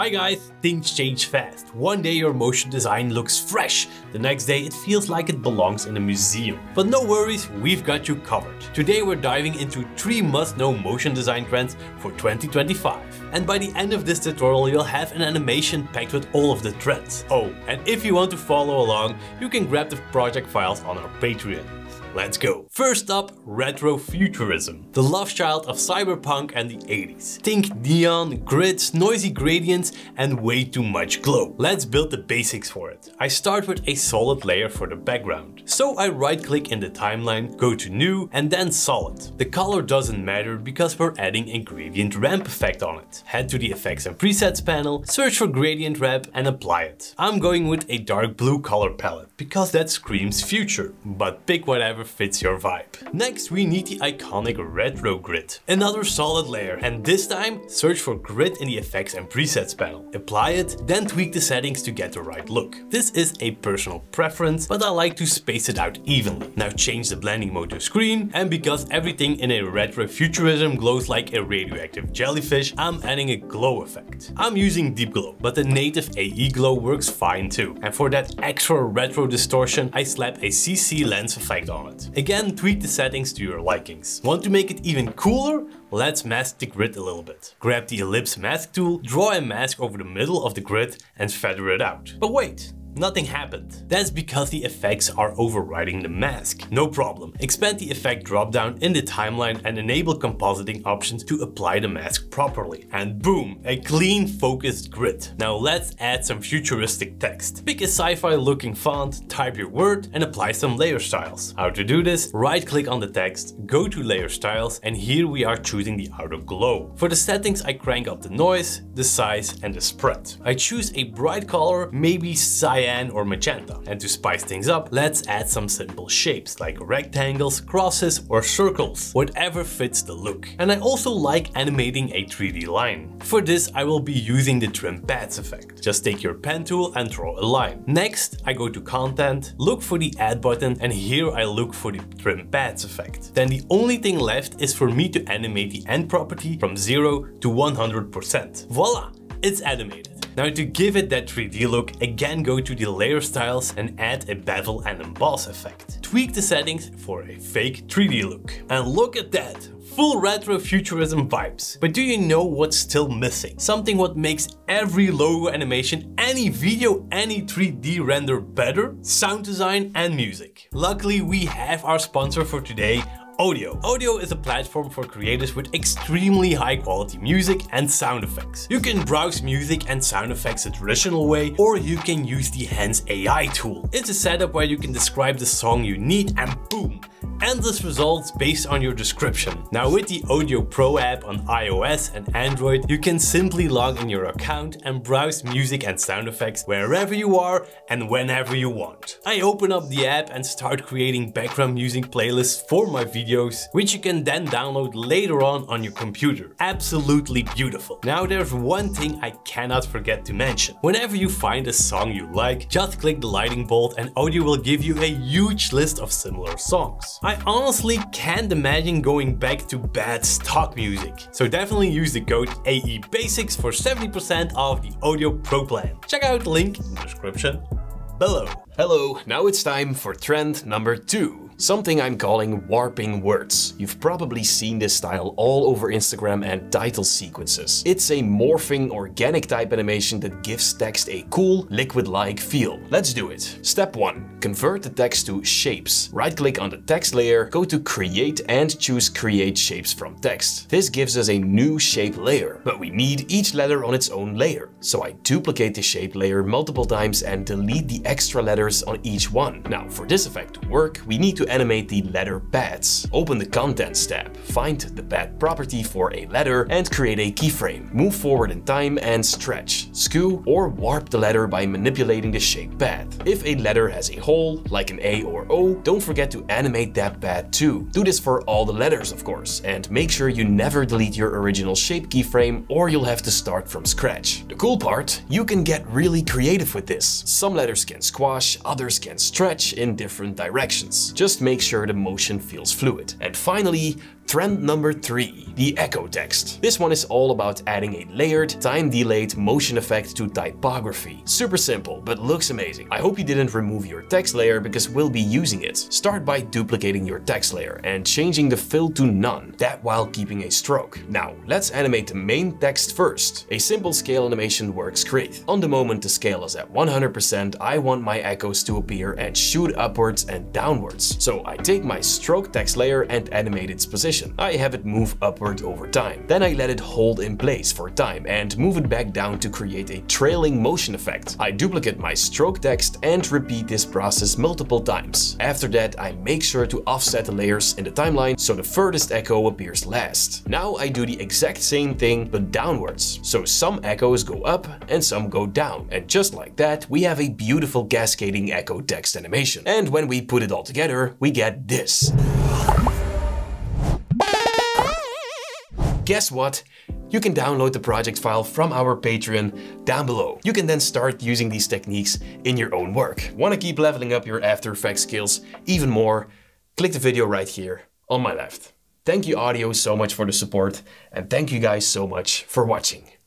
Hi guys! Things change fast. One day your motion design looks fresh, the next day it feels like it belongs in a museum. But no worries, we've got you covered. Today we're diving into 3 must-know motion design trends for 2025. And by the end of this tutorial you'll have an animation packed with all of the trends. Oh, and if you want to follow along, you can grab the project files on our Patreon. Let's go! First up, retrofuturism. The love child of cyberpunk and the 80s. Think neon, grids, noisy gradients and way too much glow. Let's build the basics for it. I start with a solid layer for the background. So I right click in the timeline, go to new and then solid. The color doesn't matter because we're adding a gradient ramp effect on it. Head to the effects and presets panel, search for gradient ramp and apply it. I'm going with a dark blue color palette because that screams future, but pick whatever fits your vibe. Next we need the iconic retro grid. Another solid layer, and this time search for grid in the effects and presets panel. Apply it, then tweak the settings to get the right look. This is a personal preference, but I like to space it out evenly. Now change the blending mode to screen, and because everything in a retrofuturism glows like a radioactive jellyfish, I'm adding a glow effect. I'm using deep glow, but the native AE glow works fine too. And for that extra retro distortion, I slap a CC lens effect on. Again, tweak the settings to your likings. Want to make it even cooler? Let's mask the grid a little bit. Grab the ellipse mask tool, draw a mask over the middle of the grid and feather it out. But wait, nothing happened. That's because the effects are overriding the mask. No problem. Expand the effect dropdown in the timeline and enable compositing options to apply the mask properly. And boom, a clean focused grid. Now let's add some futuristic text. Pick a sci-fi looking font, type your word and apply some layer styles. How to do this? Right click on the text, go to layer styles and here we are choosing the outer glow. For the settings I crank up the noise, the size and the spread. I choose a bright color, maybe cyan or magenta. And to spice things up, let's add some simple shapes like rectangles, crosses or circles, whatever fits the look. And I also like animating a 3D line. For this, I will be using the trim pads effect. Just take your pen tool and draw a line. Next, I go to content, look for the add button and here I look for the trim pads effect. Then the only thing left is for me to animate the end property from 0 to 100%. Voila, it's animated. Now to give it that 3D look, again go to the layer styles and add a bevel and emboss effect. Tweak the settings for a fake 3D look. And look at that! Full retrofuturism vibes. But do you know what's still missing? Something what makes every logo animation, any video, any 3D render better? Sound design and music. Luckily we have our sponsor for today, Audiio. Audiio is a platform for creators with extremely high quality music and sound effects. You can browse music and sound effects the traditional way, or you can use the Hans AI tool. It's a setup where you can describe the song you need and boom, endless results based on your description. Now with the Audiio Pro app on iOS and Android, you can simply log in your account and browse music and sound effects wherever you are and whenever you want. I open up the app and start creating background music playlists for my videos, which you can then download later on your computer. Absolutely beautiful. Now there's one thing I cannot forget to mention. Whenever you find a song you like, just click the lightning bolt and Audiio will give you a huge list of similar songs. I honestly can't imagine going back to bad stock music. So definitely use the code AEBasics for 70% off the Audiio Pro plan. Check out the link in the description below. Hello, now it's time for trend number 2. Something I'm calling warping words. You've probably seen this style all over Instagram and title sequences. It's a morphing organic type animation that gives text a cool, liquid-like feel. Let's do it. Step 1. Convert the text to shapes. Right-click on the text layer, go to create and choose create shapes from text. This gives us a new shape layer, but we need each letter on its own layer. So I duplicate the shape layer multiple times and delete the extra letters on each one. Now, for this effect to work, we need to animate the letter pads. Open the Contents tab, find the pad property for a letter and create a keyframe. Move forward in time and stretch, skew or warp the letter by manipulating the shape pad. If a letter has a hole, like an A or O, don't forget to animate that pad too. Do this for all the letters of course, and make sure you never delete your original shape keyframe or you'll have to start from scratch. The cool part, you can get really creative with this. Some letters can squash, others can stretch in different directions. Just make sure the motion feels fluid. And finally, Trend number 3, the echo text. This one is all about adding a layered, time-delayed motion effect to typography. Super simple, but looks amazing. I hope you didn't remove your text layer because we'll be using it. Start by duplicating your text layer and changing the fill to none, that while keeping a stroke. Now, let's animate the main text first. A simple scale animation works great. On the moment the scale is at 100%, I want my echoes to appear and shoot upwards and downwards. So I take my stroke text layer and animate its position. I have it move upward over time. Then I let it hold in place for time and move it back down to create a trailing motion effect. I duplicate my stroke text and repeat this process multiple times. After that, I make sure to offset the layers in the timeline so the furthest echo appears last. Now I do the exact same thing but downwards. So some echoes go up and some go down. And just like that, we have a beautiful cascading echo text animation. And when we put it all together, we get this. Guess what? You can download the project file from our Patreon down below. You can then start using these techniques in your own work. Want to keep leveling up your After Effects skills even more? Click the video right here on my left. Thank you, Audiio, so much for the support, and thank you guys so much for watching.